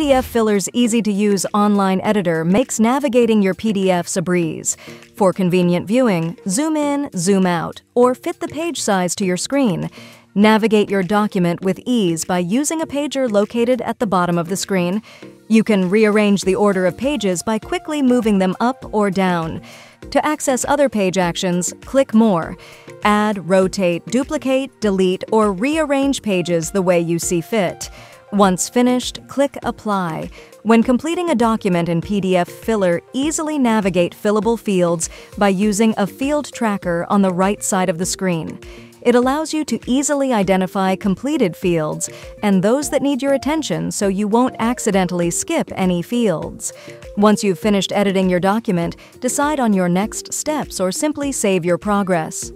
PDF Filler's easy-to-use online editor makes navigating your PDFs a breeze. For convenient viewing, zoom in, zoom out, or fit the page size to your screen. Navigate your document with ease by using a pager located at the bottom of the screen. You can rearrange the order of pages by quickly moving them up or down. To access other page actions, click More. Add, rotate, duplicate, delete, or rearrange pages the way you see fit. Once finished, click Apply. When completing a document in PDF Filler, easily navigate fillable fields by using a field tracker on the right side of the screen. It allows you to easily identify completed fields and those that need your attention so you won't accidentally skip any fields. Once you've finished editing your document, decide on your next steps or simply save your progress.